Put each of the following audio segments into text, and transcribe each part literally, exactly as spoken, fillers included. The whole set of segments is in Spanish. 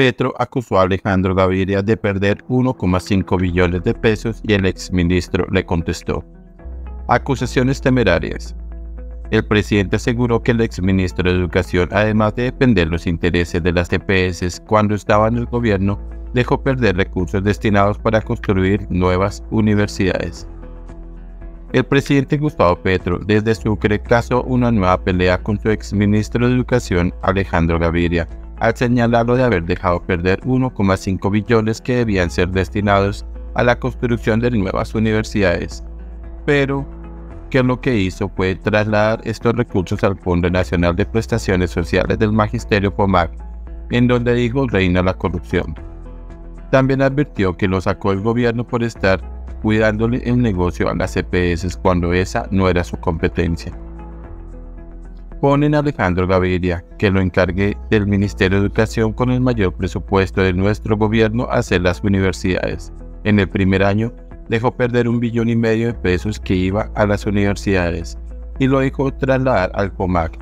Petro acusó a Alejandro Gaviria de perder uno coma cinco billones de pesos y el exministro le contestó. Acusaciones temerarias. El presidente aseguró que el exministro de Educación, además de defender los intereses de las E P S cuando estaba en el gobierno, dejó perder recursos destinados para construir nuevas universidades. El presidente Gustavo Petro desde Sucre cazó una nueva pelea con su exministro de Educación, Alejandro Gaviria, al señalarlo de haber dejado perder uno coma cinco billones que debían ser destinados a la construcción de nuevas universidades. Pero que lo que hizo fue trasladar estos recursos al Fondo Nacional de Prestaciones Sociales del Magisterio POMAC, en donde dijo reina la corrupción. También advirtió que lo sacó el gobierno por estar cuidándole el negocio a las E P S cuando esa no era su competencia. Ponen a Alejandro Gaviria, que lo encargue del Ministerio de Educación con el mayor presupuesto de nuestro gobierno, a hacer las universidades. En el primer año, dejó perder un billón y medio de pesos que iba a las universidades y lo dejó trasladar al POMAC,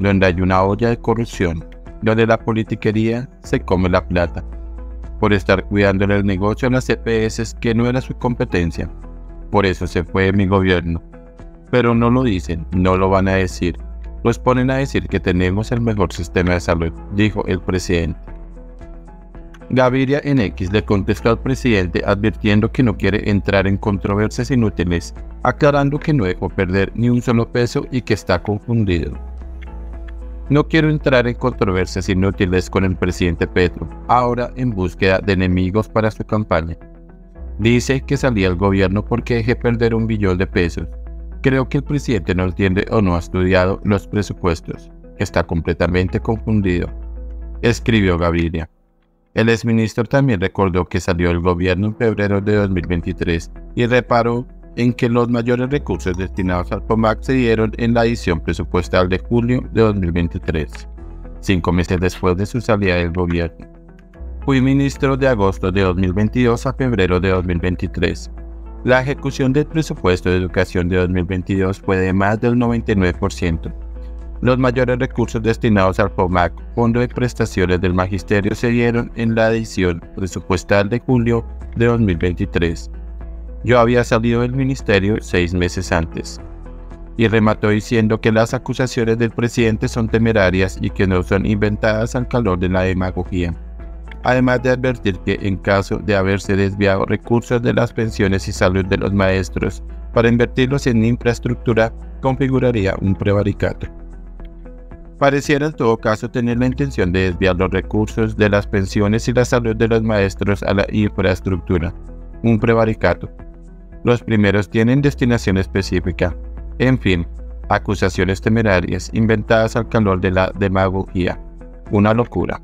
donde hay una olla de corrupción, donde la politiquería se come la plata, por estar cuidándole el negocio a las E P S que no era su competencia. Por eso se fue de mi gobierno. Pero no lo dicen, no lo van a decir. Nos ponen a decir que tenemos el mejor sistema de salud, dijo el presidente. Gaviria en X le contestó al presidente advirtiendo que no quiere entrar en controversias inútiles, aclarando que no dejó perder ni un solo peso y que está confundido. No quiero entrar en controversias inútiles con el presidente Petro, ahora en búsqueda de enemigos para su campaña. Dice que salí al gobierno porque dejé perder un billón de pesos. Creo que el presidente no entiende o no ha estudiado los presupuestos. Está completamente confundido, escribió Gaviria. El exministro también recordó que salió del gobierno en febrero de dos mil veintitrés y reparó en que los mayores recursos destinados al POMAC se dieron en la edición presupuestal de julio de dos mil veintitrés, cinco meses después de su salida del gobierno. Fui ministro de agosto de dos mil veintidós a febrero de dos mil veintitrés. La ejecución del presupuesto de educación de dos mil veintidós fue de más del noventa y nueve por ciento. Los mayores recursos destinados al POMAC, Fondo de Prestaciones del Magisterio, se dieron en la edición presupuestal de julio de dos mil veintitrés. Yo había salido del ministerio seis meses antes. Y remató diciendo que las acusaciones del presidente son temerarias y que no son inventadas al calor de la demagogía. Además de advertir que en caso de haberse desviado recursos de las pensiones y salud de los maestros para invertirlos en infraestructura, configuraría un prevaricato. Pareciera en todo caso tener la intención de desviar los recursos de las pensiones y la salud de los maestros a la infraestructura, un prevaricato. Los primeros tienen destinación específica. En fin, acusaciones temerarias inventadas al calor de la demagogía. Una locura.